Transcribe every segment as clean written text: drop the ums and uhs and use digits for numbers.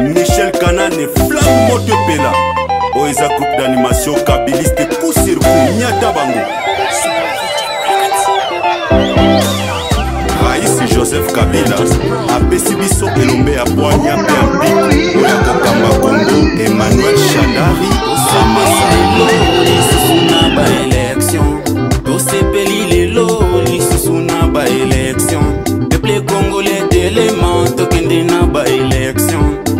Michel Kanan et Flammo de Pela Oiza groupe d'animation kabiliste Koussir Kounyata Bango Raïs Joseph Kabila ABC Bisso Elombe à Poigna Perpic Ola Kama Kongo Emmanuel Shadary Osama Saïlo ba élection Dosé Peli Lelo Lissouna ba élection Peuple Congolais d'éléments Tokendena ba élection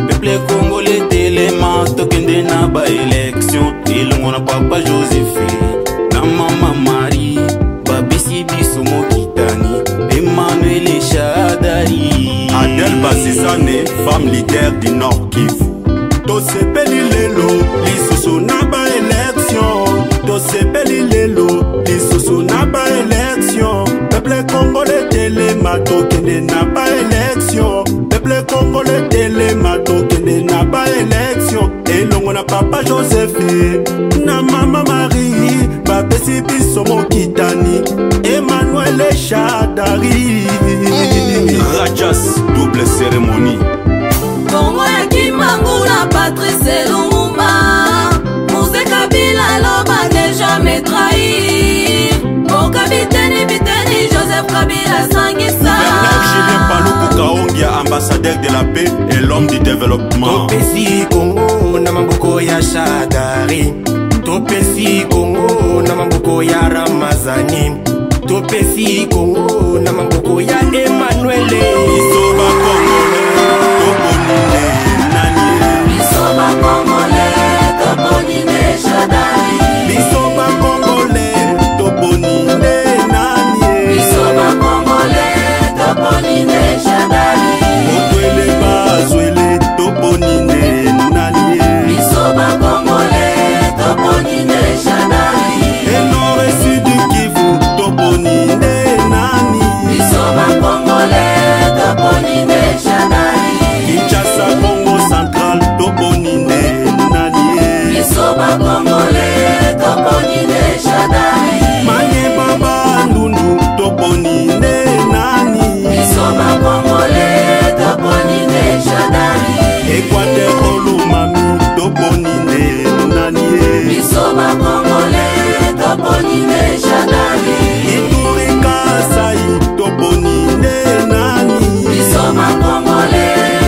Peuple Congolais d'éléments Tokendena ba élection Ilongona Papa Josephine Na Mama Marie Babisi Bisomo Kitani Emmanuel Shadary Adel Basisane femme leader du Nord Kivu Dosé Peli Lelo Lissouna ba élection Dosé Peli Lelo Lissouna ba élection Peuple Congolais d'éléments Tokendena ba élection Peuple Congolais d'éléments Tokendena ba élection Elongo na Papa Joseph Na Mama Marie Bapesi biso mokitani Emmanuel Shadary Rajas double cérémonie Congo ya Kimangula Patrice Lumumba Mouze Kabila l'homme déjà me trahir Mon capitaine Bitani Joseph Kabila Sangisa Julien Paluku Kahonga, ambassadeur de la paix et l'homme du développement. Topesi Congo na maboko ya Shadary. Topesi Congo na maboko ya Ramazani. Topesi Congo na maboko ya Emmanuel. Bisoba Congolé, Toponi Nani. Bisoba Congolé, Toponi Shadary. Bisoba Congolé, Toponi Nani. Bisoba Congolé. Toponine Shadary Otwele bazwele Toponine Nanie Bisoba Congolé Toponine Shadary Enore Sudi Kivu Toponine Nani Bisoba Congolé Toponine Shadary Kinshasa Congo Central Toponine Nanie Bisoba Congolé Toponine Shadary Manye Baba Ndundu Toponine Nani Bisoba Congolé, Toponine Shadary Équateur Olumami, Toponine Nanie Bisoba Congolé, Toponine Shadary Ituri Kasai, Toponine Nani Bisoba Congolé,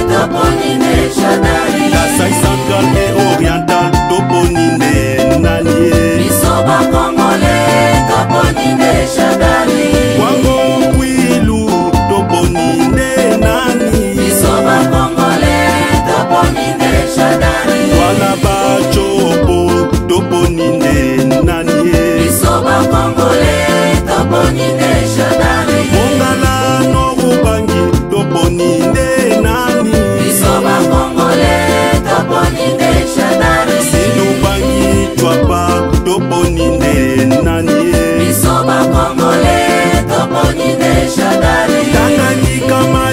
Toponine Shadary Kasai central et oriental, Toponine Nanie Bisoba Congolé, Toponine Shadary Wango Kwilu Toponine Nani Bisoba Congolé Toponine Shadary Wala Bachopo Toponine Nani Bisoba Congolé Toponine Shadary Mongala Norubangi Toponine Nani Bisoba Congolé Toponine Shadary Silubangi Twapa Toponine Nani Bisoba Congolé Toponine Shadary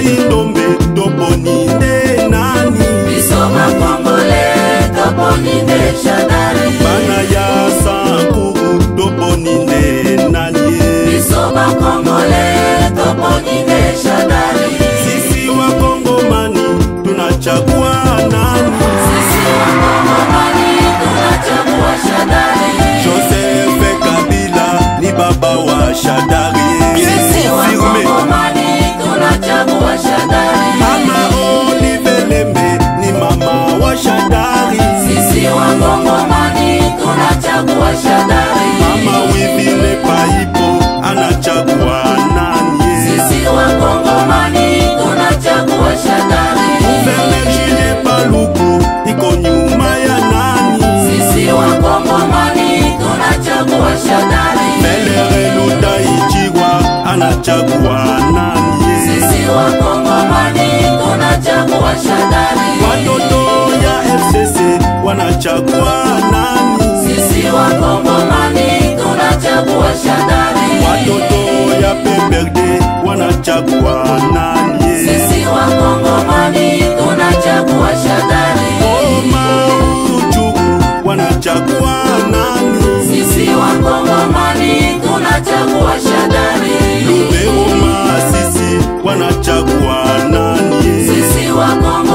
Indombe Toponine Nani Bisoba Congolé Toponine Shadary Banaya Sankuru Toponine Nani Bisoba Congolé Toponine Shadary Sisi wa Kongo mani tunachagua nani Sisi wa Kongo mani tunachagua Shadary Joseph Kabila ni baba wa Shadary Sisi wa Kongo mani tunachagua Shadary Mama Olivelembe ni mama wa Shadary Sisi wa Kongo mani tunachagua Shadary Mama Wivile Paipo anachagua nani Sisi wa Kongo mani tunachagua Shadary Muveme Julien Paluku iko nyuma ya nani Sisi wa Kongo mani tunachagua Shadary Melere Lutaichiwa anachagua nani Wa Kongo mani tunachagua Shadary Watoto ya FCC wanachagua nani Sisi wa Kongo mani tunachagua Shadary Watoto ya PPRD wanachagua nani Sisi wa Kongo mani tunachagua Shadary Oma Uchuru wanachagua nani Sisi wa Kongo mani tunachagua Shadary Lubero Masisi wanachagua nani Sisi wa Kongo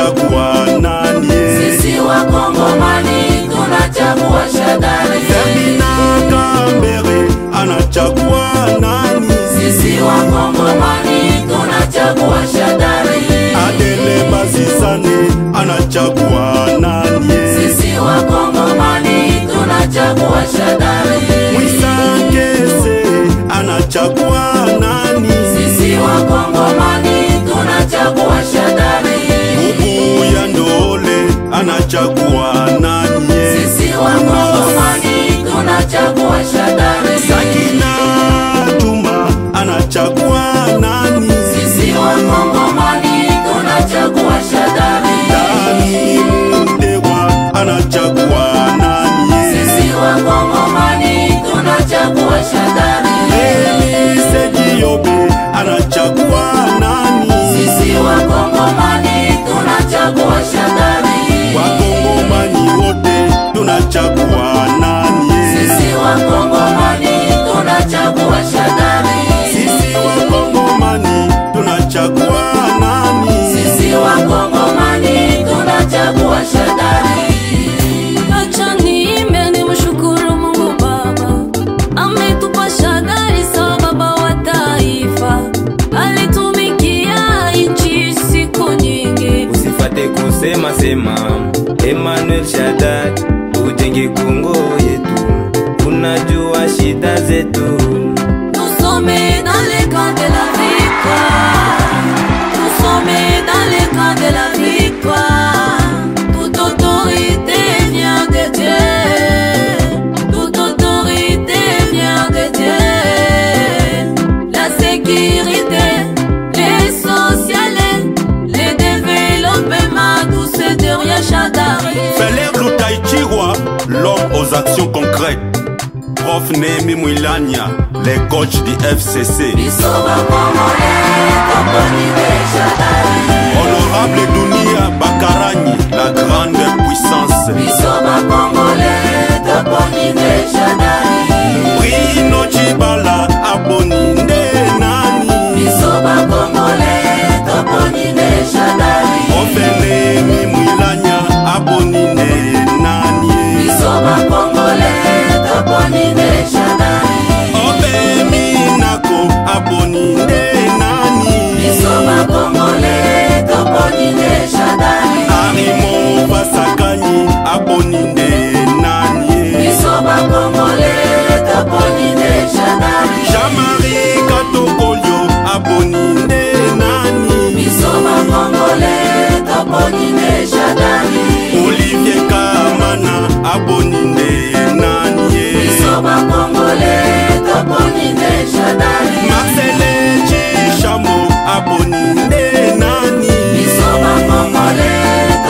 tunachagua nani? Sisi wa Kongo mani tunachagua Shadary. Kabila Kambere anachagua nani? Sisi wa Kongo mani tunachagua Shadary. Adele Bazizane anachagua nani? Sisi wa Kongo mani tunachagua Shadary. Mwisakese anachagua nani? Sisi wa Kongo mani tunachagua Shadary. Bubu ya Ndole anachagua nani? Sisi wa Kongo mani tunachagua Shadary. Sakina Juma anachagua nani? Sisi wa Kongo mani tunachagua Shadary. Dani Mdewa anachagua nani? Sisi wa Kongo mani tunachagua Shadary. Eli Sejiyobe anachagua nani? Sisi wa Kongo mani tunachagua Shadary. Wa Kongo mani wote tunachagua nani? Sisi wa Kongo mani tunachagua Shadary. Sisi wa Kongo mani tunachagua nani? Sisi wa Kongo mani tunachagua Shadary. Sema sema Emmanuel Shadary, ujenge Kongo yetu, unajua shida zetu. Nous sommes dans les camps de la victoire, nous sommes dans les camps de la victoire. Toute autorité vient de Dieu, toute autorité vient de Dieu. La sécurité, les sociales, Félix Lutaïchiwa, l'homme aux actions concrètes. Prof Nemi Mouilania, les coachs du FCC. Honorable Dunia Bakarani, la grande puissance. Rino Chibala, Abonine Nani. Ofele mi mwilanya abonine nanye. Bisoba Kongole abonine Shadary. Obe mi nako abonine nanye. Bisoba Kongole abonine Shadary. Arimo Basakani abonine nanye. Bisoba Kongole abonine Shadary. Jamari Katokolyo abonine nani. Bisoba Kongole abonine Shadary. Olivier Kamana abonine nanye. Bisoba Kongole abonine Shadary. Marcele Chishamo abonine nani. Bisoba Kongole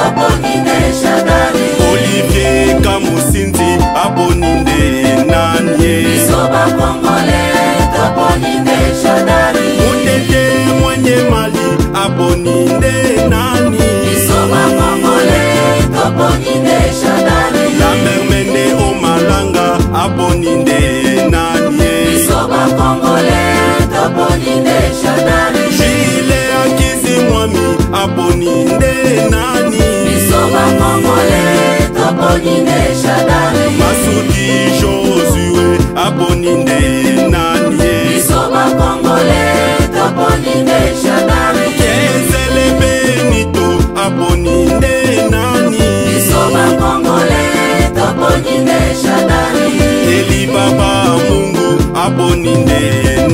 abonine Shadary. Olivier Kamusinzi abonine nanye. Bisoba Kongole abonine Shadary. Mutete mwenye mali abonine nani. Abonine Shadary. La mermene o malanga abonine nanye. Bisoba Kongole abonine Shadary. Jile akizi mwami abonine nani. Bisoba Kongole abonine Shadary. Masudi Josué abonine nanye. Bisoba Kongole abonine Shadary. Kezele Benito abonine nani. Bisoba Kongole abonine Shadary. Eli Baba Mungu abonine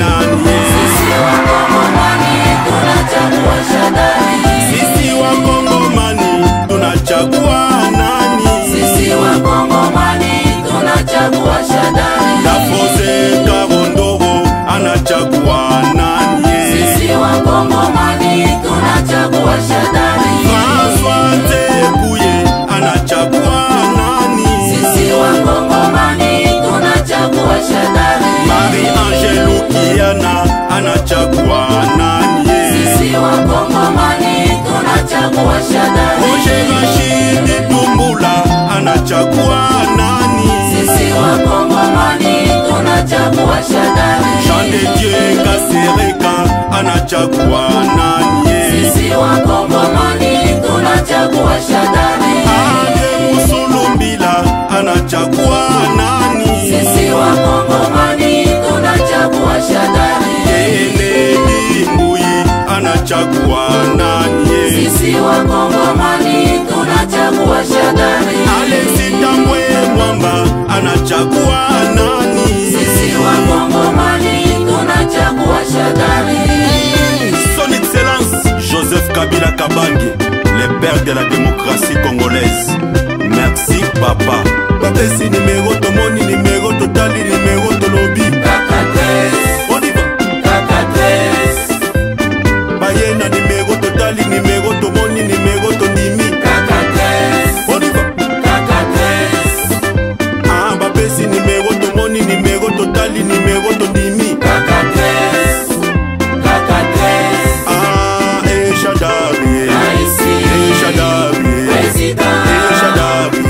nani. Sisi wa Kongo mani tunachagua Shadary. Sisi wa Kongo mani tunachagua nani. Sisi wa Kongo mani tunachagua Shadary. Dafose Karondoro anachagua nani. Sisi wa Kongo mani tunachagua Shadary. Maswate kuye anachagua nani? Sisi wa Kongo mani tunachagua Shadary. Marie Angelou Kiana anachagua nani? Sisi wa Kongo mani tunachagua Shadary. Roger Rashid Tumbula anachagua nani? Sisi wa Kongo mani tunachagua Shadary. Jean de Dieu Kasereka anachagua nani? Sisi wa Kongo mani tunachagua nanyi. Sisi wa Kongomani tunachagua Shadary. Alexi Tambwe Mwamba anachagua nani? Sisi wa Kongomani tunachagua Shadary. Son Excellence Joseph Kabila Kabangi, le père de la démocratie congolaise. Merci papa. Patesi numéro tomoni numéro totali numéro tolobi. On y va. Bayena numéro totali numéro tomoni numéro tonimi. On y va. Ah bapesi numéro tomoni numéro totali numéro tonimi. Ah et Shadary. Et Shadary. Président. Et Shadary.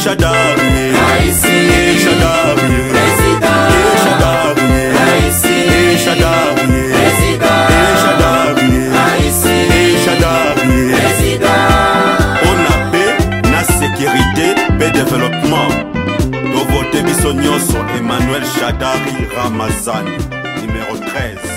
Shadary, Haïti, Shadary, président, Shadary, Haïti, Shadary, président, Shadary, Haïti, Shadary, président. On a paix, na sécurité, paix développement. Do voter bisonyoso Emmanuel Shadary Ramazani, numéro 13.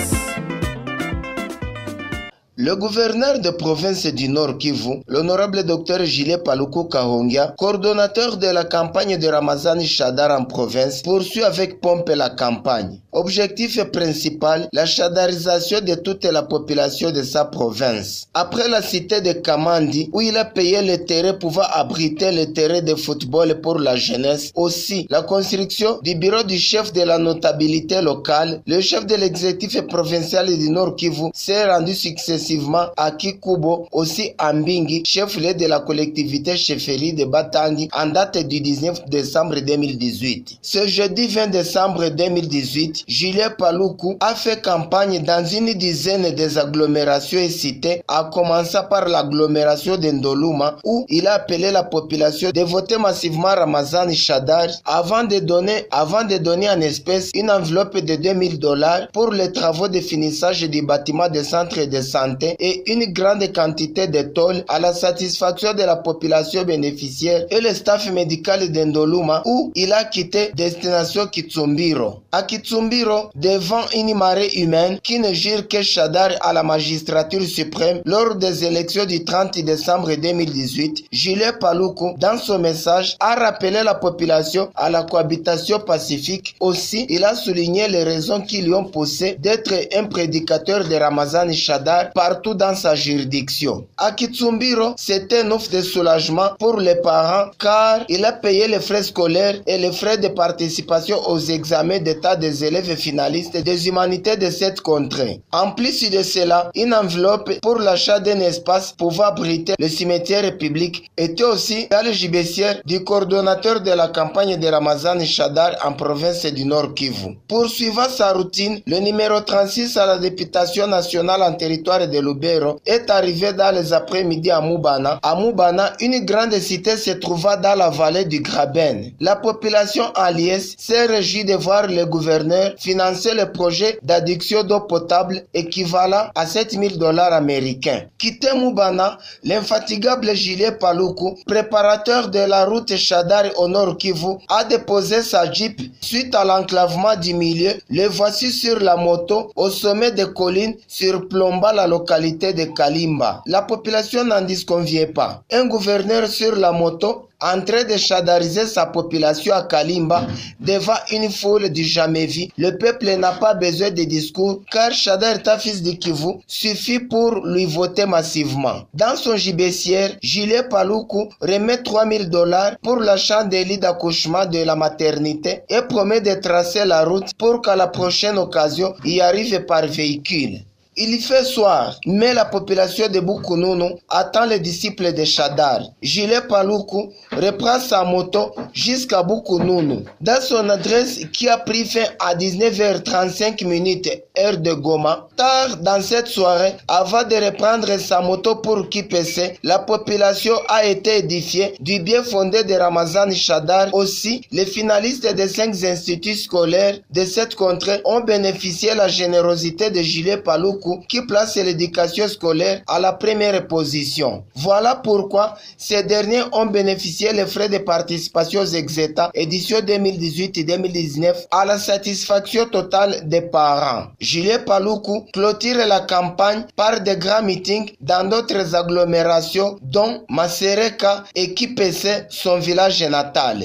Le gouverneur de province du Nord Kivu, l'honorable docteur Julien Paluku Kahonga, coordonnateur de la campagne de Ramazani Shadary en province, poursuit avec pompe la campagne. Objectif principal, la shadarisation de toute la population de sa province. Après la cité de Kamandi, où il a payé le terrain pouvant abriter le terrain de football pour la jeunesse, aussi la construction du bureau du chef de la notabilité locale, le chef de l'exécutif provincial du Nord Kivu s'est rendu successif à Kikubo, aussi à Mbingi, chef-lieu de la collectivité chefferie de Batangi, en date du 19 décembre 2018. Ce jeudi 20 décembre 2018, Julien Paluku a fait campagne dans une dizaine des agglomérations et cités, à commencer par l'agglomération d'Ndoluma, où il a appelé la population de voter massivement Ramazani Shadary avant de donner en espèces une enveloppe de $2000 pour les travaux de finissage du bâtiment des centres et de santé et une grande quantité de tôles à la satisfaction de la population bénéficiaire et le staff médical d'Ndoluma où il a quitté destination Kitsombiro. À Kitsombiro, devant une marée humaine qui ne jure que Shadary à la magistrature suprême lors des élections du 30 décembre 2018, Julien Paluku, dans son message, a rappelé la population à la cohabitation pacifique. Aussi, il a souligné les raisons qui lui ont poussé d'être un prédicateur de Ramazani Shadary partout dans sa juridiction. À Kitsumbiro, c'était un offre de soulagement pour les parents car il a payé les frais scolaires et les frais de participation aux examens d'état des élèves finalistes des humanités de cette contrée. En plus de cela, une enveloppe pour l'achat d'un espace pouvant abriter le cimetière public était aussi dans le gibecière du coordonnateur de la campagne de Ramazani Shadary en province du Nord Kivu. Poursuivant sa routine, le numéro 36 à la députation nationale en territoire de Lubero est arrivé dans les après-midi à Mubana. À Mubana, une grande cité se trouva dans la vallée du Graben. La population en liesse s'est réjouie de voir le gouverneur financer le projet d'adduction d'eau potable équivalent à $7000 américains. Quitté Mubana, l'infatigable Julien Paluku, préparateur de la route Shadary au Nord Kivu, a déposé sa jeep suite à l'enclavement du milieu. Le voici sur la moto au sommet des collines surplombant la localité de Kalimba. La population n'en disconvient pas. Un gouverneur sur la moto en train de shadariser sa population à Kalimba devant une foule du jamais vu. Le peuple n'a pas besoin de discours car Shadary fils de Kivu suffit pour lui voter massivement. Dans son gibecière, Julien Paluku remet $3000 pour l'achat des lits d'accouchement de la maternité et promet de tracer la route pour qu'à la prochaine occasion il arrive par véhicule. Il fait soir, mais la population de Bukununu attend les disciples de Shadary. Julien Paluku reprend sa moto jusqu'à Bukununu. Dans son adresse qui a pris fin à 19h35, heure de Goma, tard dans cette soirée, avant de reprendre sa moto pour Kipese, la population a été édifiée du bien fondé de Ramazani Shadary. Aussi, les finalistes des 5 instituts scolaires de cette contrée ont bénéficié de la générosité de Julien Paluku Paluku qui place l'éducation scolaire à la première position. Voilà pourquoi ces derniers ont bénéficié des frais de participation aux ex-États édition 2018-2019 à la satisfaction totale des parents. Julien Paluku clôture la campagne par des grands meetings dans d'autres agglomérations dont Masereka et Kipese, son village natal.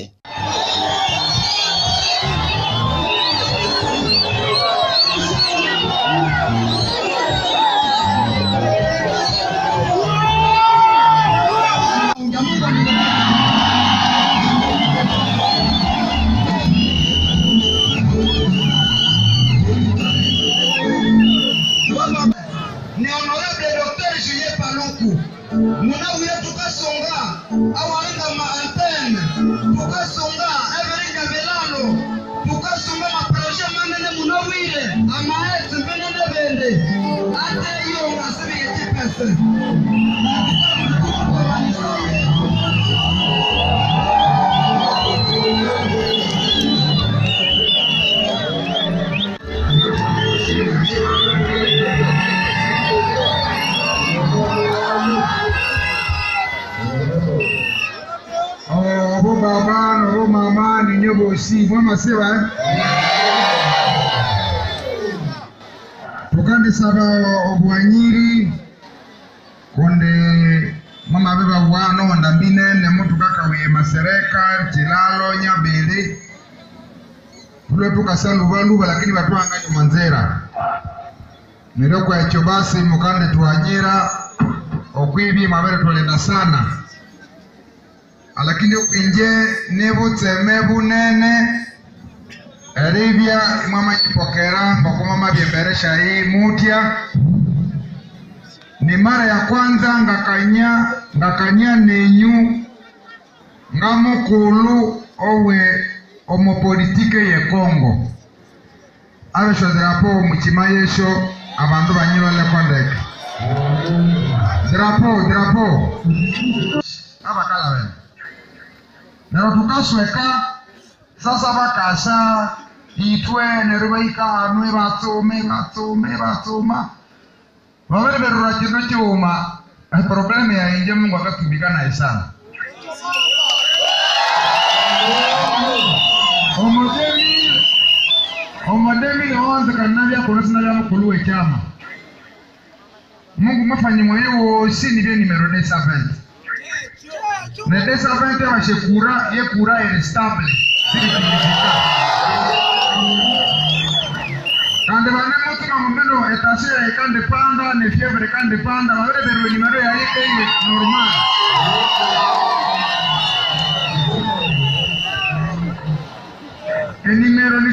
Ni mara ya kwanza ngakanya nenyu ngamukulu owe omopolitike ye Kongo abeshozerapo muchima yesho abantu banyirole kondeke drapo abakala wena nero tukasweka sasa bakasha itwe nerubaika anwe batome Mwere berura chino chuma, probleme ya inje Mungu wakatumbikana isana. Omodemi honza kanavya kunosina ya mkuluwe chama. Mungu mafanyimo yewo sini vye nimerodesa vente. Nedesa vente wa shekura, ye kura ye stable. Sini kumbikana. Kandevane Mumeno etasea ekande panda, nefiebre ekande panda, mawele beru nimero ya hike normal. Nimero ni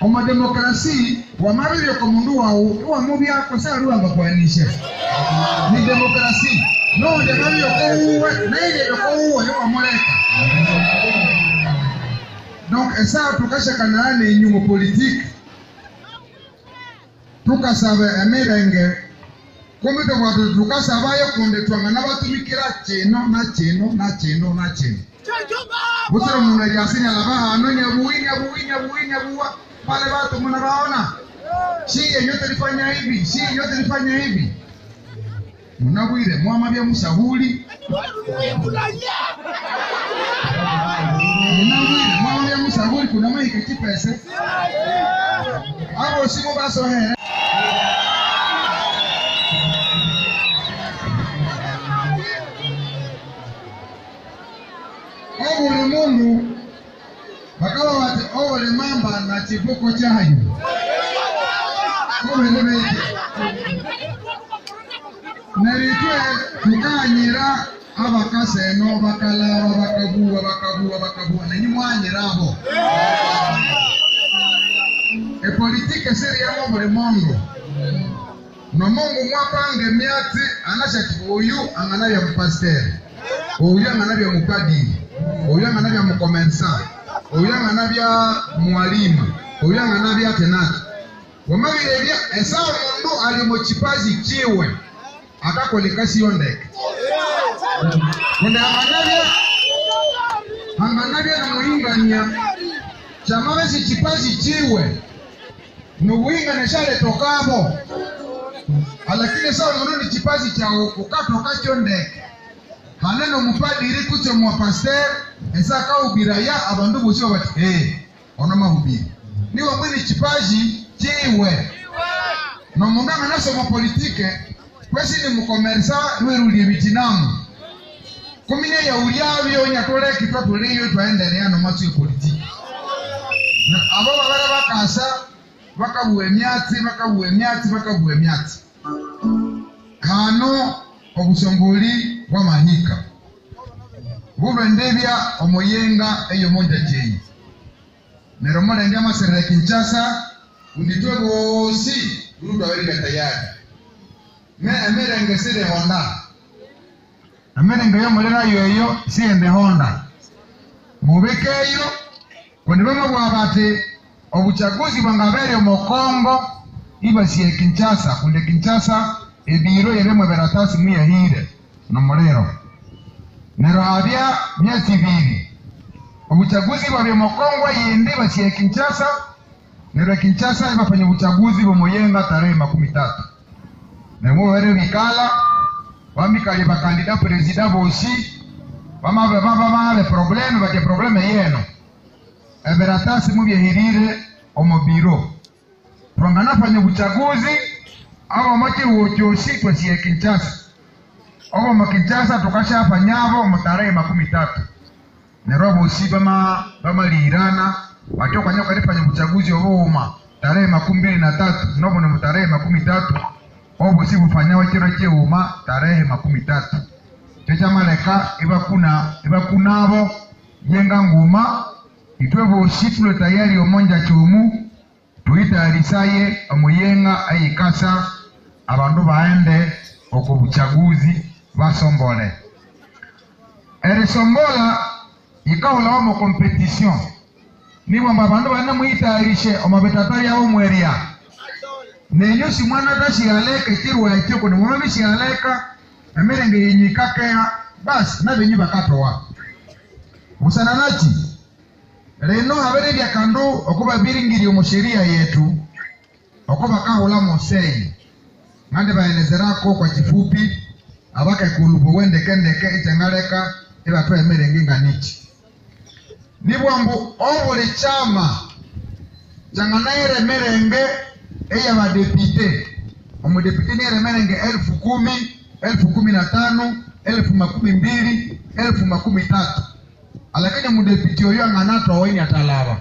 Oma demokrasi wa mariryo komundu wao wa mubi akosa ruanga kwanisha. Ni demokrasi. No de mariryo kouwe, naye de kouwe yo amoleka. Donc esa tukasha kanane nyumo politique. Tukasaba amerenge Kumite kwa tutuka sabayo kunde tuanga na batumikira cheno. Butero muna jasini alabaha anu nyabuwa. Pale batu muna baona. Shie nyote nifanya hivi. Muna buile muamabia musahuli. Kuna maike Kipese. Abo simo baso here. Mungu wakawa wate ole mamba na chibuko chayo kome nimeke neritwe tukanyira abakaseno bakalawa bakabuwa na nyimwanyirabo epolitike siri ya ole mungu na mungu mwapange miati anasha kibuyu anganayo mpasteri Oya manabia mukadi, oya manabia mukomensa, oya manabia mwalimu, oya manabia tenata. Wamabirebia esa omundu ali mochipazi kiwe akakolekasi yondeke. Kunda manabia manabia na muinganya chamawezi chipazi kiwe. Nuwinga na shale tokabo. Alakini esa omundu ni chipazi cha ukatoka kyondeke. Haneno mupadiri kuche mwa pasteur esaka ubiraya abandu busiwa bati onoma hubiri ni wamwini chipaji chiwe na munganga naso mwa politike kwesi ni mukomersa nueruli ebitinamu kumine ya uliavyo nyatole kipatu liyo tuwaende niya no matu ya politike na ababa wale waka asa waka uemiati waka uemiati waka uemiati kano obusongoli wamahika bulendebya omuyenga eyo monja jeyi nero molende amasere Kinshasa unditwe bosi ruda wele tayari me amerenge sire honda amerenge yo molera yoyo siende honda mubekeyo kondibama bwabate obuchaguzi bangabere mokongo ibasiye Kinshasa kunde Kinshasa ebiro yeremwe beratasi mwe yahire no molero nero abia miezi bili obuchaguzi babye mokongwa yende bachiye Kinshasa nero Kinshasa ibafanya obuchaguzi bomoyenga tarehe 13 nemo were bikala bamikale bakandida president bosi bamave bamave probleme bake probleme yeno eberatasi mubye hirire omobiro prongana fanya obuchaguzi aba make wochoshi bachiye Kinshasa obo makinjasa tukasha afanyavo mutare 13 nero bosiba bamalirana batyo kanya kalifanya buchaguzi oboma tarehe 23 nobo no mutare 13 obo sibufanyawa kiro kyeuma tarehe 13 techa maleka ibakunavo yenga nguma itwebo situlo tayari omonja chumu tuita alisaye omuyenga ayikasa abandu baende okubuchaguzi basombole erisombola ikahola omu competition nibo mbabandu bana muitarishe omabetatari yawo mweria neyo simwana tashialeka kirwa ekyo ni mwami shialeka emerenge yinyikakea basi nabenyi bakatowa musananachi reno habere bya kando okuba biringiri omusheria yetu okuba kahola moseyi ngande baelezerako kwa kifupi abaka kulubo wende kendeke itangareka ila tuwe mere nginga nichi nibwambu obole chama changanaire merenge eya badepite omudepite nere merenge 10,010 10,015 10,020 10,013 alakini mudepite oyo anganato aweni atalaba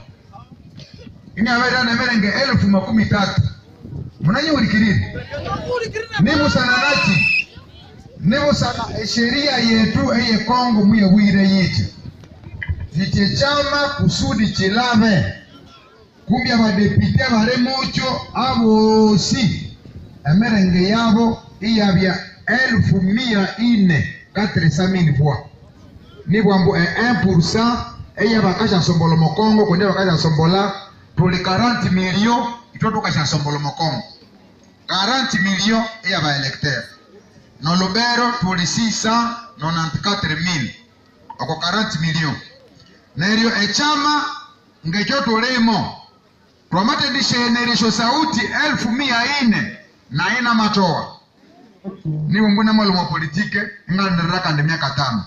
ini awera na merenge 10,013 mnanyi ulikiriri nibu sananachi nebo sana sheria yetu eye Kongo mwewire yetu zite chama kusudi chilave kumbya badepite bare mucho abo si emerenge yabo iyabya 1400 400,000 voix nebo ambo 1% eye bakasha sombolo mokongo konde bakasha sombola tole 40 million itoto kasha sombolo mokongo 40 million eye ba electeur no Lubero tuli 694,000 oko 40 million neryo echama ngechotolemo promoted dishenerisho sauti 1400 na ina matoa niwo mbona mwalimu wa politike ngandiraka ndi miaka 5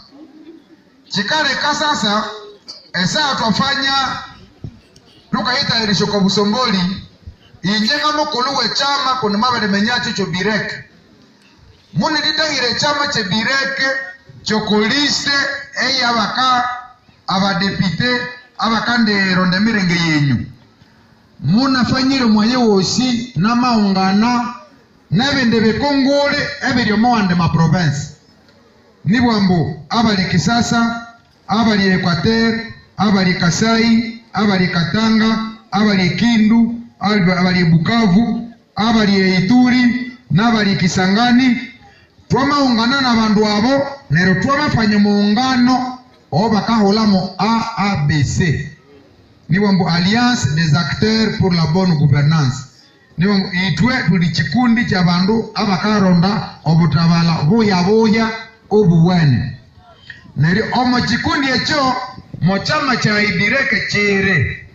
chikale ka sasa esa atofanya tukaita irisho kwa busomboli injenga mukuluwe chama kuna mabere menyacho chobireke mune ditangire chama chebireke chokolise eyi abaka abadepite abakande ronda mirenge yenyu munafanyire mwaye wosi na maungana nabende bekongole ebiryo mwande ma province nibwambo abali Kisasa abali Equateur abali Kasai abali Katanga abali Kindu abali Bukavu abali Ituri na abali Kisangani twamaungana na bandu abo nero twamafanya muungano obakahola mu ABC niwo mbo Alliance des acteurs pour la bonne gouvernance niwo itwe tuli kikundi cha bandu abakaronda obutabala buya buya obuwene neri omo kikundi echo mochama cha idireke chire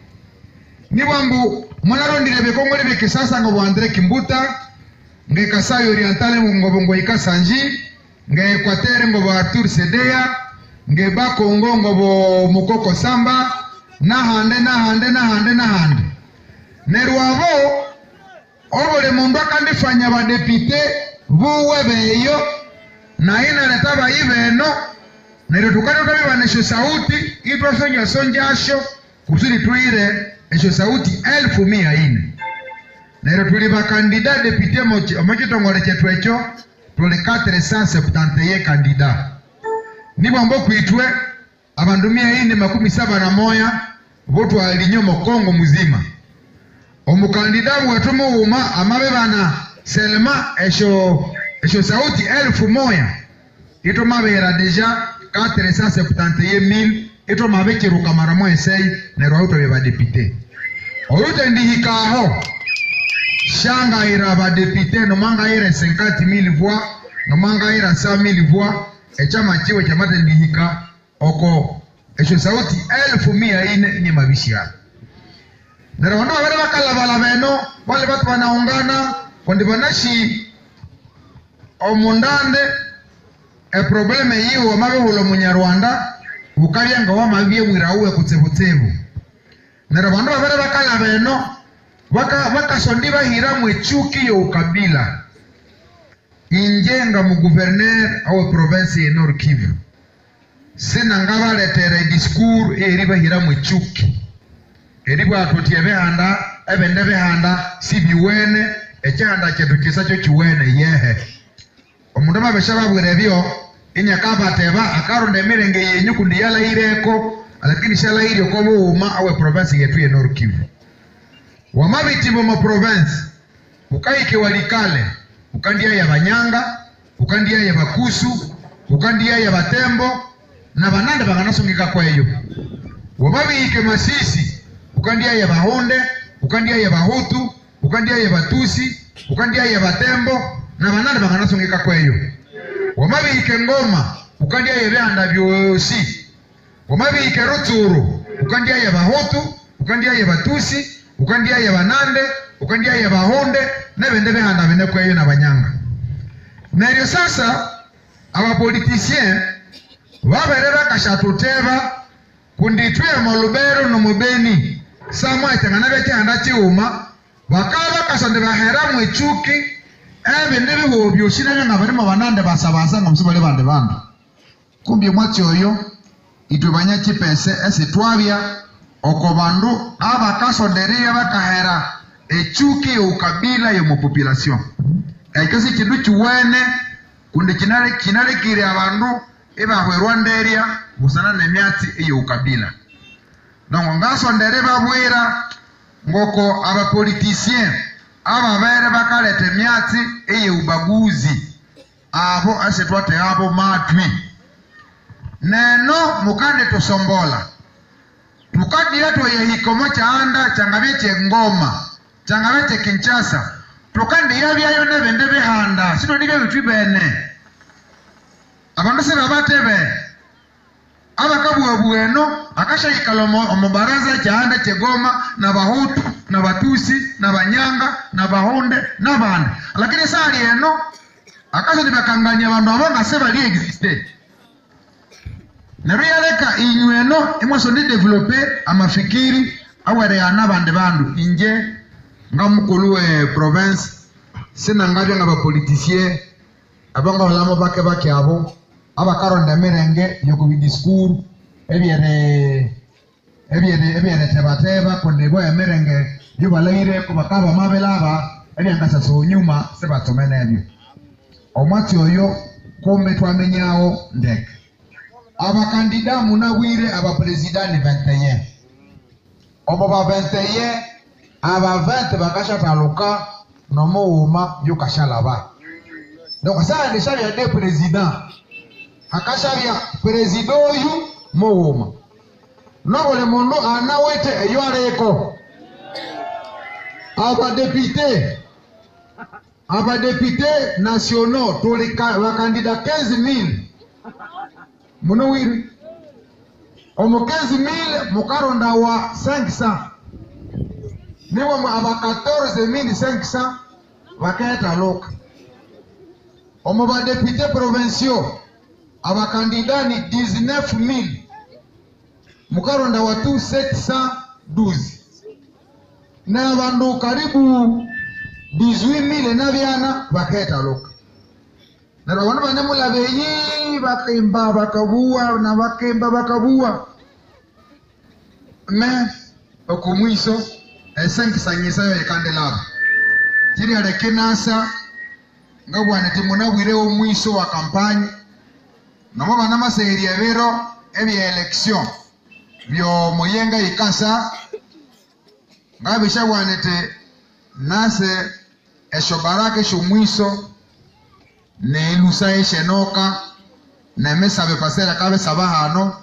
niwo mbo munarondire bekongole bekisasa ngo Andre Kimbuta nge Kasai orientale ngobongo ikasanji nge Equateur ngo Arthur Sedea nge Bakongo ngo Mukoko Samba na hande nerwavo obole mundu akandifanya ba député buwe beyo na ina letaba iveno nero tukano kabiba nesho sauti itosonja sonjasho kusudi tuire esho sauti 1100 nero tuliba candidat député mokitongole chetu echo tole 471 candidat nibo mbo kuitwe abandumia ine 71 votu alinyomo Kongo muzima omukandidabu watumu uma amabebana selma esho sauti 1000 ito mabera deja 471,000 ito mabeki rukamaramo esei nero auto beba député orute ndihikaho shanga ira ba député no manga ira 50,000 voix no manga ira 100,000 voix echama chiwe chamate ndihika oko esho sauti 1100 ni mabishia nero wano wale wakala wala meno wale watu wanaungana kondibanashi omundande probleme hiyo wamabe hulo munyarwanda ukalianga wamavye mwirauwe kutebutebu nero wano wale wakala meno waka sondiba hiramwe chuki yo ukabila injenga muguverner au province ya Nord Kivu sina ngaba letera discours eriba hiramwe chuki eriba atotiebe handa ebendebe handa sibiwene echanda chedukisa cho chiwene yehe omundaba beshababwere byo inyakaba teba akaronde mirenge yenyu kundiyala ireko lakini shala iri ko buma awe province yetu ya Nord Kivu wamabitibo mu province ukaike walikale ukandia ya banyanga ukandia ya bakusu ukandia ya batembo na bananda bakanasungika kweyo wababike Masisi ukandia ya bahonde ukandia ya bahutu ukandia ya batusi ukandia ya batembo na bananda bakanasungika kweyo wababike Ngoma ukandia ya beanda byosi wababike Rutshuru ukandia ya bahutu ukandia ya batusi ukandia ya banande ukandia ya bahonde nebende behanda bende kweyo na banyanga na hiyo sasa abapolitisien waberera kashatuteba kunditwe mu Lubero no mubeni samwa itanganabe cyanda cyuma bakaba kasande baheramu icuki ebinde bihobyo shinanya nabari mu banande basabasa ngumsubale bande bande kumbi mwatyoyo itwebanya Kipese ese twabya okobandu abakasondereya bakahera ecuki ukabila yo mu population ekasi kindu kiwene kundikinare kinare kire abandu eba hwerwanderia gusana nemyati iyo ukabila nongo ngaso ndereba bwira ngoko aba politicien aba bere bakalete myati iyo ubaguzi abo asetwate abo matwi neno mukande tosombola mukandi yetu yehikomo chaanda changabeche Ngoma changabeche Kinshasa tukandi yabyayo nebende behanda sino ndibe bitwibene abantu se babatebe abakabuwa buweno akashayikalomo omubaraza cyanda cyegoma na bahutu na batusi na banyanga na bahonde na bana lakini sali eno akaso dibakanganya abantu abanga se bali existe na riyaleka inyweno emoso ndi developer amafikiri awere yana bande bandu inje ngamukuluwe province sina ngabya ngabapoliticier abanga holamo bake abo abakaronda mirenge yokubi discours ebyene tebateba kondebo ya mirenge yubalaire kubakaba mabelaba ebyangasa so nyuma sebatomene ebyo omwati oyo kumbe twamenyao ndeke abakandida munagwire abapresidenti 21 obo ba 21 aba 20 bakasha taluka nomo uma yukashalaba Donc ça a déjà des présidents. Akasharia président yu mouma. Non le mondo anawete yoareko. Aba député nationaux tous les candidats 15 000. Monouiri. Omo 15 000 mokaronda wa 500. Niwa aba 14 500 waketa loka. Omo ba député provinciaux aba candidat ni 19 000. Mukaronda watu 712. Na bandu karibu 18 000 na vyana baketa loka. Na wana banemula beyi bakemba bakabua na bakemba bakabua. Me okumwiso esenkisanyisa yekandelaba. Tiri arekenasa ngabwana timunabwire omwiso wa kampanye. Na mama na maseri evero ebya election. Vyo moyenga ikasa ngabisha bwanete nase eshobarake shumwiso ne lusa eshenoka na mesa bepasera kabe sabahano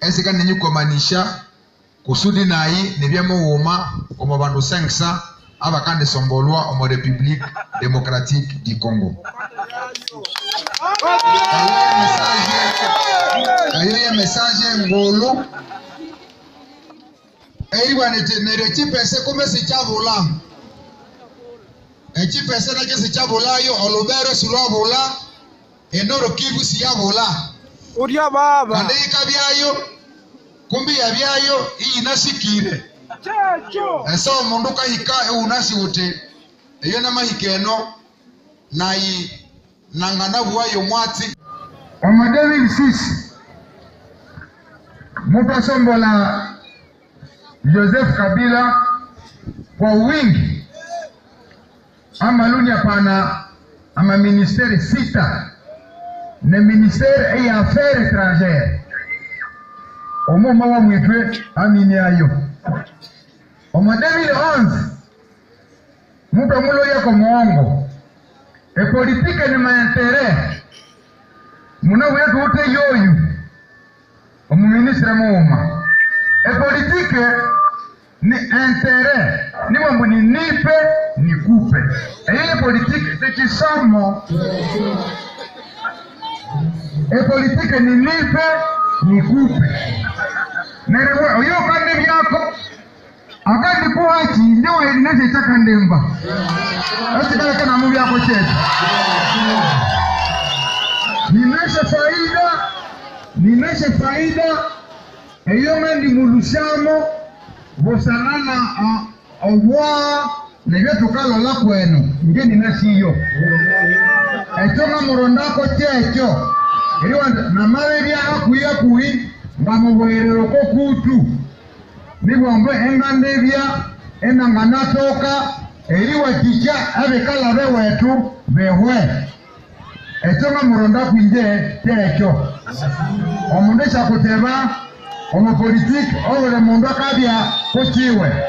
esika ninyuko manisha kusudi nayi nebyamuwoma omabandu sengsa abakande sombolwa omo République démocratique du Congo. Ayoye message ngolo Eriwanete nereti pese kome sichabola. Echi pese na kesi chabola yo Lubero sirobola e Nord Kivu siyabola. Uria baba. Andika byayo kumbi yabyayo inasikire. Chacho. Eso munduka hika unasiwote. Eyo na mahikeno nayi nangana bwayo mwati. Omadeli sisi. Mupasombola Joseph Kabila kwa wingi ama lunia pana ama ministeri 6 ne ministeri ya affaires étrangères omoma wa mwitwe amini ayo omo 2011 mupa mulo yako muongo e politique ni maentere munawetu ute yoyu omo ministra muoma e politique ni intérêt ni mambo ni nipe ni kupe et les politiques c'est qui sommes et politique ni nipe ni kupe nerewa oyo kande byako akandi ko hachi ndio elinaje takandemba asikala kana mubi yako chetu nimesha faida eyo mandi mulushamo bosanana owa negeto kala la kwenu ngeni nasiyo etoma murondako checho eriwa na maleria akuya kuwi ngamubwerero ko kutu nibombe engandevia enanganatoka eriwa kicha abekala bewetu bewe etoma murondako nje checho omundesha kuteba omo politique ole mundu akabya kochiwe ole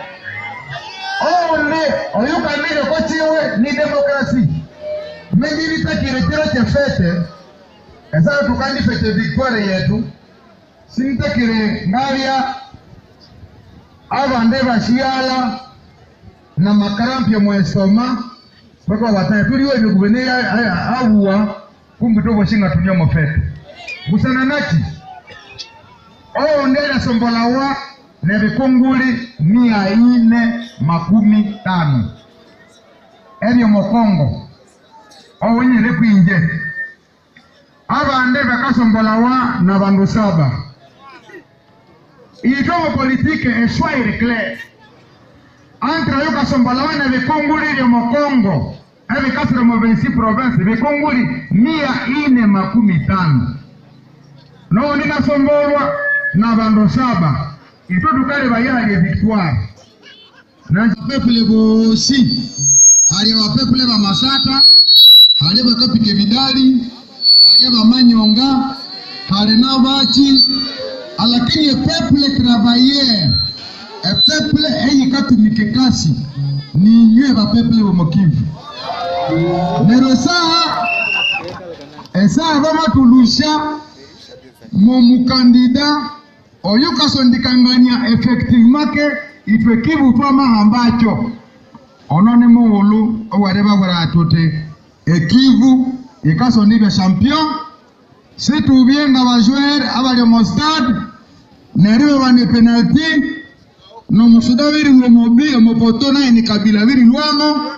oyukamire kochiwe ni demokrasi mengiri takiretero chefete ezala tukandi fete victoire yetu sintekire ngavya abande bashiala na makarampi mwesoma bako batayuriwe guberneya awuwa kumbitobo shinga tunyomo fete gusananaki oo ndena sombolawa na vikunguli 450 ebyo mokongo oo nyele kuinje abande bakasombolawa na bandu 7 itomo politike eswaire clair antra yuka sombolawa na vikunguli vya mokongo ebi kasiro movensi province vikunguli 450 noo nina sombolwa na bando 7 itotukale bayali victoire na peuple bosi hali wa peuple ba masaka hali ba kapike vidali hali ba manyonga hali na bachi lakini e peuple travailler e peuple eyikatumike kasi ni nywe ba peuple bomokivu nerosaha Esa avoma tulusha mu candidate oyuka sondikanganya effectivement ke ipekibu pama ambacho onone muulu owareba gwaratote ekivu ikasondibe champion situ bienda bajouer abali mu stade neriwe bane penalty no musudabiri ngomobi omopotona ni Kabila biri lwamo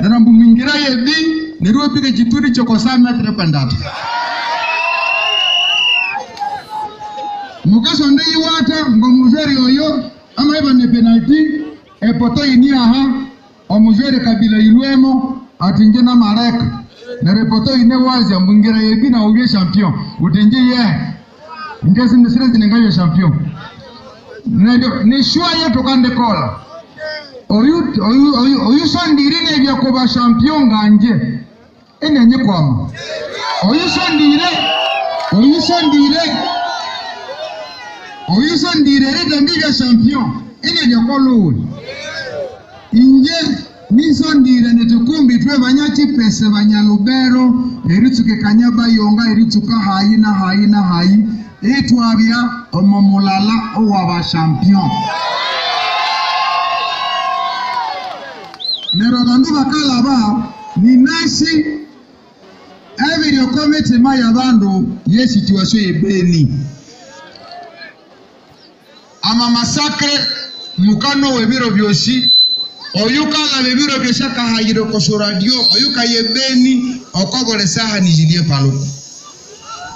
narambu mingira yedi niriwe pige chituri chokosana trepandatu mukaso ndi wata ngomuzeri oyo ama eba ne penalty epoto ini aha omuzeri Kabila ilwemo atinge na Mareka na repoto ine wazi ambungira yebi na uge champion utinge ye ngezi ndisirezi nengayo champion ni shua yetu kande kola oyu sandirine vyakoba champion ganje ene nyekwama oyisondire redambira champion ene yakolo inje nisondire netukumbi twe banyachi pese banyalubero eritsuke kanyaba yonga eritsuka hayi etwabya omomulala owaba champion nero bandu bakala ba ni nasi every committee maya bando ye situation ebeni ama masakre mukano webiro byoshi oyuka la bibiro byosha kahagiro ko radio oyuka yebeni okogole saha ni Julien Paluku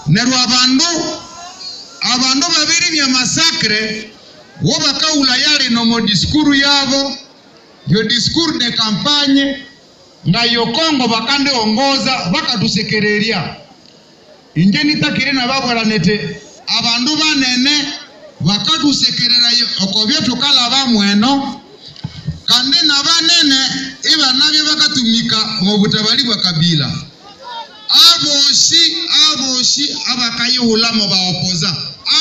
nero abando babiri ya masakre wo bakaula yale no mo diskuru yabo yo discours de campagne na yo Kongo bakande ongoza bakatusekereria inje nitakire na babaranete abandu banene bakatusekerera okobye tukala bamweno kande na banene iba nabyo bakatumika mu butabali bwa Kabila aboshi abakayihulamo baopoza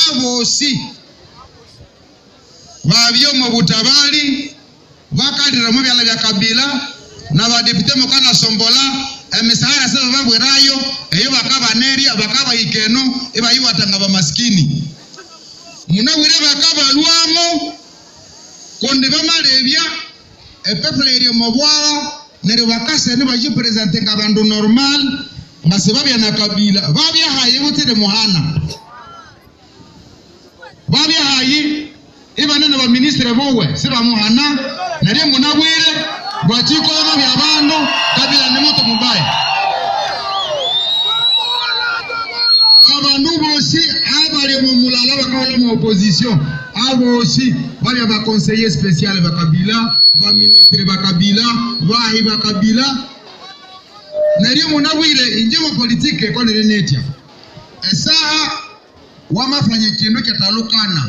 aboshi babyo mu butabali bakadira mu byala bya Kabila na badepite mukana sombola emesahara sasa babwe rayo eyo bakaba neria bakaba ikeno eba yiwatanga ba maskini munawire bakaba lwamo konde bamalebya epeple eri mobwala nero bakase ne baje presente kabandu normal masebabya na Kabila babya haye mutere muhana babya haye iba nene ba ministre bowe siba muhana nere munabwire bwachiko ono byabando Kabila ne moto mubaya abandu bosi abale mu mulala bakabona mu opposition abosi bali aba conseiller special ba Kabila ba ministre ba Kabila bahi ba Kabila nere munabwire inje mu politique ko nere netia esaha wamafanya kintu kyatalukana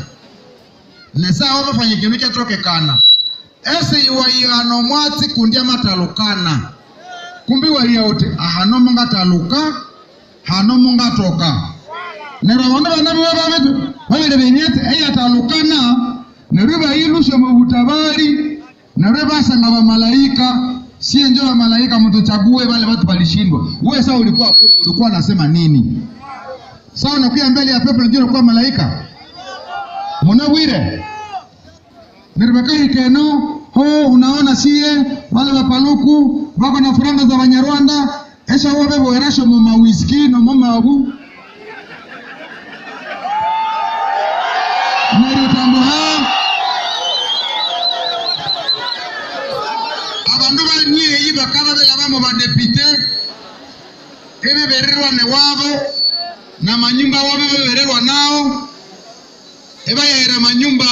na sawa mafanye kintu kyatokekana ese iwaya no mwati kundia matalukana kumbi wali yote ahano munga taluka hano munga toka nero wanda banabi wabametu wale benyete eya talukana nereba ilusha mubutabari nereba sanga ba malaika si enjoa malaika mtuchague wale watu walishindwa wewe sawa ulikuwa unasema nini sawa unakuja mbele ya people ndio ulikuwa malaika munawire nirbakari keno ho unaona sie wale wa Paluku wako na furanga za Banyarwanda esha wobe boerasho mu mawiski no mama abu niritambuha abandu baniye yibakaba belabamo ba député ebe bererwa ne wabo na manyumba wabo bererwa nao eba yera manyumba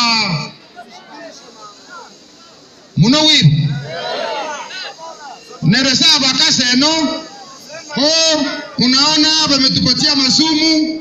munawiri neresa bakase no oh unaona bametupatia masumu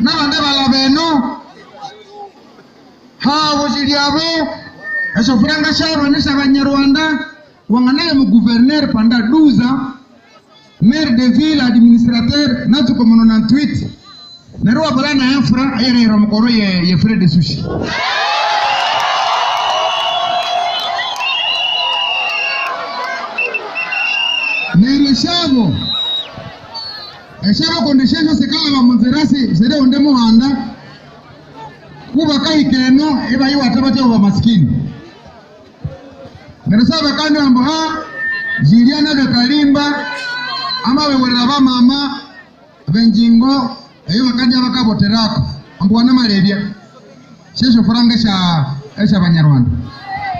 nabande balabeno ha wojiliabo eso franga charo ni sabanyarwanda wanganaye mu gouverneur panda 12 ans maire de ville administrateur natuko mu 98 nero abalana enfra ayerero mukoro ye frère de sushi. Nirishabo eshabo kondishenzo sekala ba monzerasi zere onde muhanda kuba kai keno eba yiwa tabacho ba maskini nerasaba kandi ambaha Juliana de Kalimba amawe weraba mama benjingo ayo bakandi abakaboterako ambwana marebya shesho faranga sha esha banyarwanda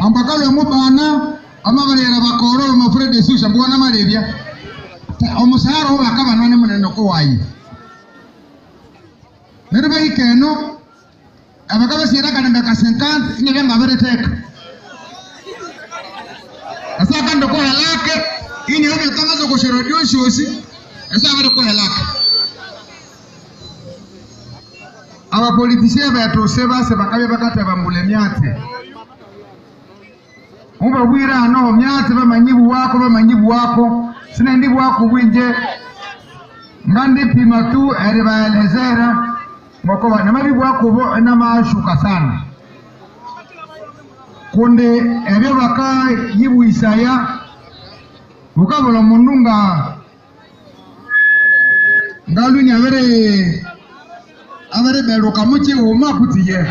ambakalo Mubana amabarera bakororo mu Fred Susha mbwana marebya omusaro bakabana ne munene ko wayi nereba ikeno abakabasira kana ndaka 50 inyanga ngabereteka asaka ndoko halake ini hobi tangazo ko sherodio shosi asaba ndoko halake aba politiciens batoseba se bakabe bakata bamulemyate umba wira no myate bamanyibu wako sina ndibu wako winje ngandi pima tu eriba elezera mwakoba na mabibu wako bo na mashuka sana konde ebyo baka yibu isaya bukabola mununga ngaluni avere beruka muche uma kutiye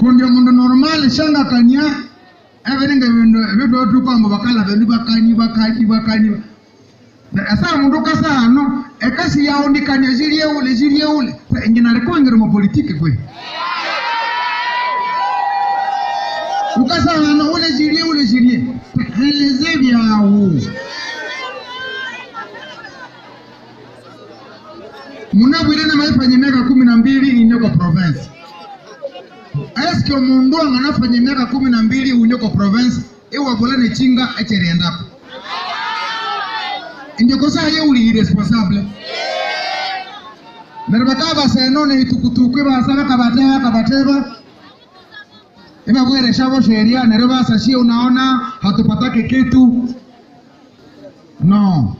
konde mundu normal shanga kanya everything we do kwamba bakala bali bakani na asa mundu kasa no ekasi yao ndikanya jilie ule ngina liko ngiro mu politiki kwe ukasa na ule jilie elezeni yao munabwire na maifanye miaka 12 inyoko province. Eske mundu anafanya miaka 12 unyoko province ewa bolane chinga echerenda ndiko saa ye uli irresponsible merbakaba senone itukutukwe basaba kabateba imabwere shabo sheria nereba sashi unaona hatupatake kitu no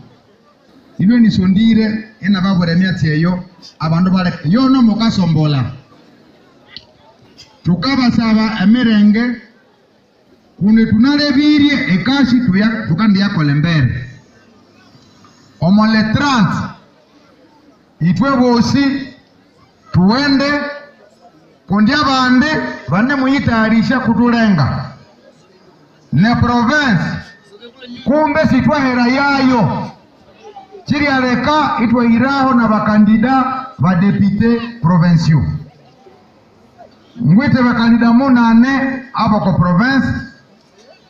ibyo ni sondire ena babore myati eyo abandu bale yo no mukasombola tukabasaba emirenge kune tunalebirie ekashi tukandi yako lembere omole 30 itwe bosi tuende kundi abande bande muyitarisha kutulenga ne province kumbe sitwahera yayo chiri aleka itwa iraho na bakandida ba député provinciaux mwete bakandida munane abo ko province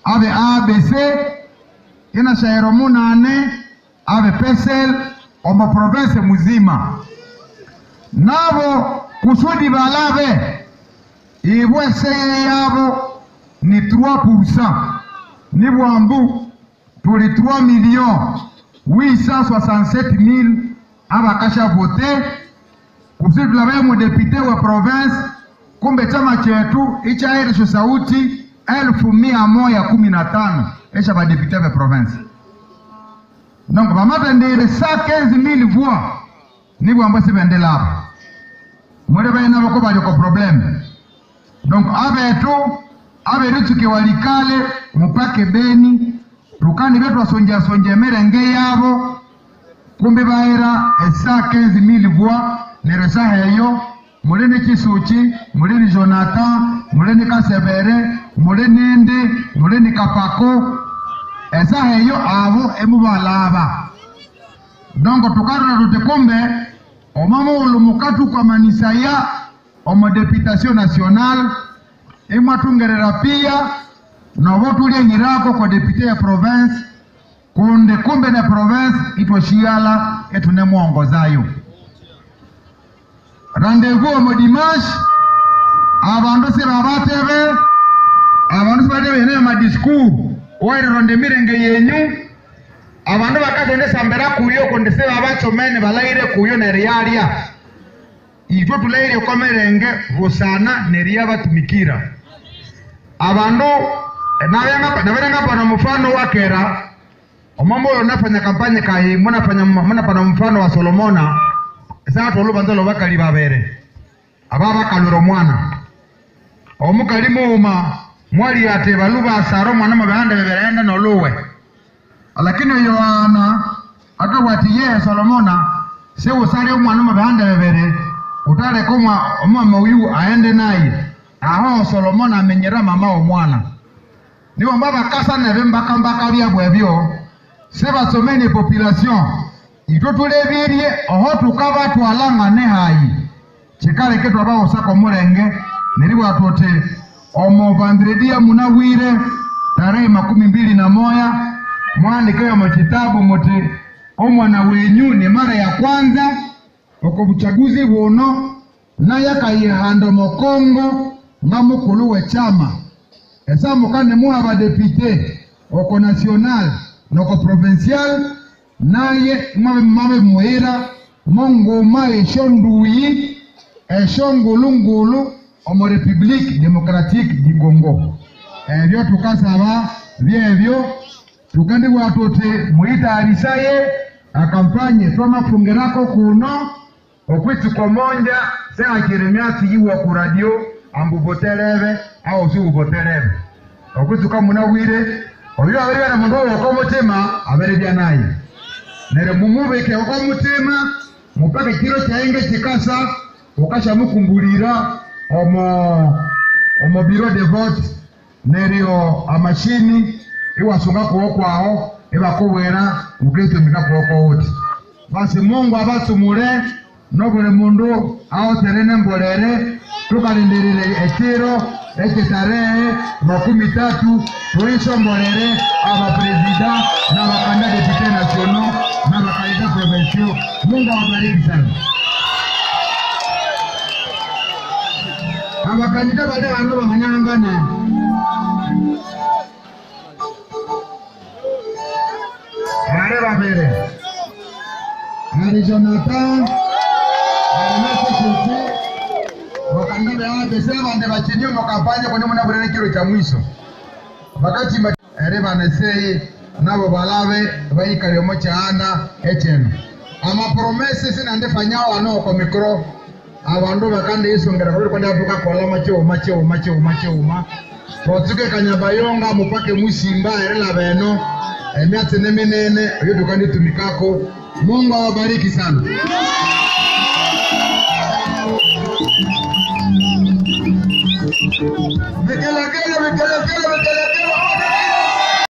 abe ABC ina shaero munane abe pesel omo province muzima nabo kusudi balabe ibwese yabo ni 3% ni bwambu tuli 3,867,000 abakasha vote kusudi balabe mu député wa province kumbe chama chetu ichaeresho sauti 1115 esha ba député de province donc bamata ndire 115,000 voix ni bwamba se bende labo mwere bayina bako baje ko problème donc abetu kiwalikale mupake beni tukani betu asonja merenge yabo kumbe bayira 115,000 voix neresa heyo Muleni Kisuchi, Muleni Jonathan, Muleni Kasebere, Muleni Nde, Muleni Kapako. Esa heyo avo emuba lava. Donko tukara rutekombe, omamo ulumukatu kwa manisaya, omo deputation national, ema tungerera pia, na votulia ngirako kwa depute ya province, kunde kumbe na province, itwa shiala, etunemu ongozayo. Rendez-vous mo dimanche abantu se babatebe abantu se batebe ne ma discours oire ronde mirenge yenyu abantu bakagenda mbera kuyo kondese babachomene balaire kuyo neriaria ibyo tuleire komerenge vosana neria batumikira abantu nabenga pana mfano wakera omambo onafanya kampanye kai muna pana mfano wa Solomona sana tolubanzalo bakali babere ababa kaluro mwana omukalimu uma mwali ate baluba saro mwana mabanda beberenda no luwe lakini Yohana akawati ye Solomona se usare mwana mabanda bebere utare kuma mama uyu aende naye aho Solomona amenyera mama omwana niwa baba kasa nebemba kambaka bya bwebyo seba someni population itotulebirie oho tukaba twalanga ne hayi chikale ketu abao sako mulenge niliwa atote omo vandredia munawire tarehe 21 mwandikewe mu kitabu muti omwana wenyu ni mara ya kwanza okubuchaguzi buno na yakayihanda mu Kongo na mukulu we chama esamukane muha badepite oko national noko provincial naye mame muhera mongo mae shonduyi eshongulungulu omo Republique Democratique di Congo ebyo tukasaba byebyo tugandi watote muita alisaye akampanye twomafungerako kuno okwitu komonja sema kiremiati yiwa ku radio ambuboteleve au zuboteleve okwitu kamuna wire oyo abere na mundu okomutima abere byanaye nere mumubeke okomutima mupaka kiro chaenge chikasa ukasha mukumbulira omo biro de vote nerio amashini iwasunga kuho kwaho ibakubwera ubwito ndikakuho uti basi Mungu abatumure no buri mundu aho terene mborere tukarindirire ekiro ekitarehe 13 tuisho mborere aba prezida na bakanda depute national na bakanda provincial. Mungu awabariki sana abakandida bade abantu bahanyangana babere hari Jonathan amasekuti bakandida abese bande bakinyo mukapanye kone munaburere kiro cha mwiso bakati rebanesei nabo balabe bayikariyo mo cyana echeno ama promesse sinandefanyao anoko mikro abantu bakande yisongera kuri kwenda avuka kola macho botuke kanyabayonga mupake musimba erela beno emyatse nemenene yo dukande tumikako. Mungu awabariki sana. Mekela kela